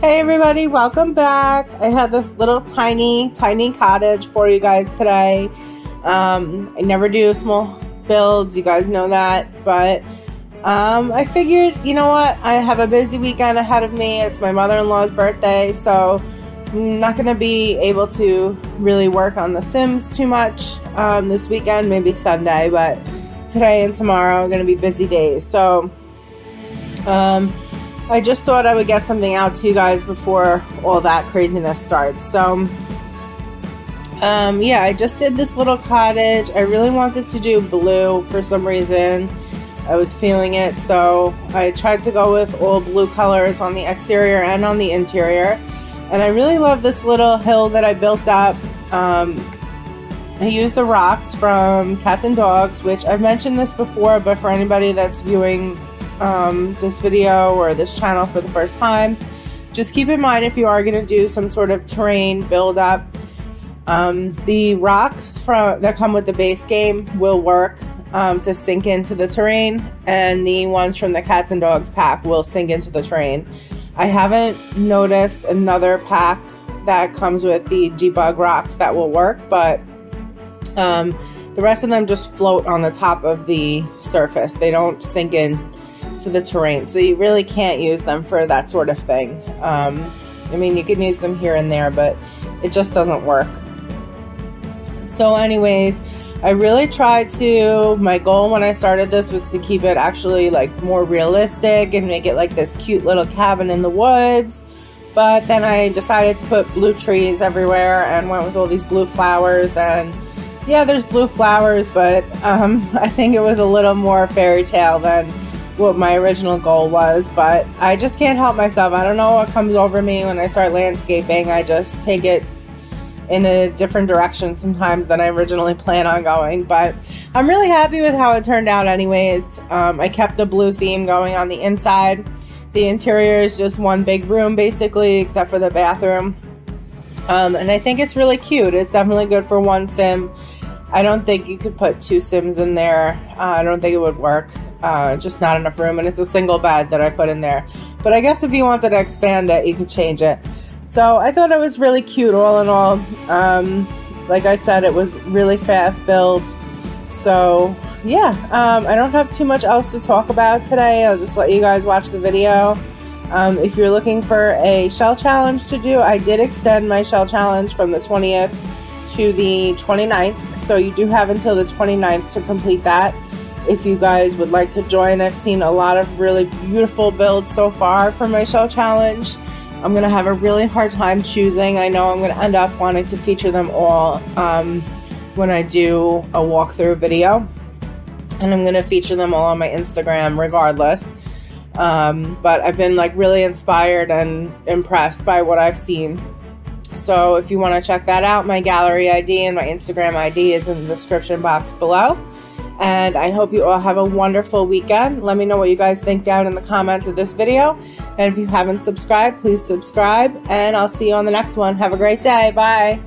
Hey everybody, welcome back. I had this little tiny cottage for you guys today. I never do small builds, you guys know that, but I figured, you know what, I have a busy weekend ahead of me. It's my mother-in-law's birthday, so I'm not gonna be able to really work on The Sims too much this weekend, maybe Sunday, but today and tomorrow are gonna be busy days. So I just thought I would get something out to you guys before all that craziness starts. So, yeah, I just did this little cottage. I really wanted to do blue for some reason. I was feeling it, so I tried to go with all blue colors on the exterior and on the interior. And I really love this little hill that I built up. I used the rocks from Cats and Dogs, which I've mentioned this before, but for anybody that's viewing this video or this channel for the first time, just keep in mind if you are going to do some sort of terrain build up, the rocks that come with the base game will work to sink into the terrain, and the ones from the Cats and Dogs pack will sink into the terrain. I haven't noticed another pack that comes with the debug rocks that will work, but the rest of them just float on the top of the surface. They don't sink in to the terrain, so you really can't use them for that sort of thing. I mean, you can use them here and there, but it just doesn't work. So anyways, I really tried to, my goal when I started this was to keep it actually like more realistic and make it like this cute little cabin in the woods, but then I decided to put blue trees everywhere and went with all these blue flowers. And yeah, there's blue flowers, but I think it was a little more fairy tale than what my original goal was. But I just can't help myself. I don't know what comes over me when I start landscaping. I just take it in a different direction sometimes than I originally planned on going, but I'm really happy with how it turned out anyways. I kept the blue theme going on the inside. The interior is just one big room basically, except for the bathroom, and I think it's really cute. It's definitely good for one sim. I don't think you could put two sims in there. I don't think it would work. Just not enough room, and it's a single bed that I put in there. But I guess if you wanted to expand it, you could change it. So I thought it was really cute all in all. Like I said, it was really fast built. So yeah, I don't have too much else to talk about today. I'll just let you guys watch the video. If you're looking for a shell challenge to do, I did extend my shell challenge from the 20th to the 29th, so you do have until the 29th to complete that if you guys would like to join. I've seen a lot of really beautiful builds so far for my shell challenge. I'm gonna have a really hard time choosing. I know I'm gonna end up wanting to feature them all when I do a walkthrough video, and I'm gonna feature them all on my Instagram regardless. But I've been like really inspired and impressed by what I've seen. So if you want to check that out, my gallery ID and my Instagram ID is in the description box below. And I hope you all have a wonderful weekend. Let me know what you guys think down in the comments of this video. And if you haven't subscribed, please subscribe. And I'll see you on the next one. Have a great day. Bye.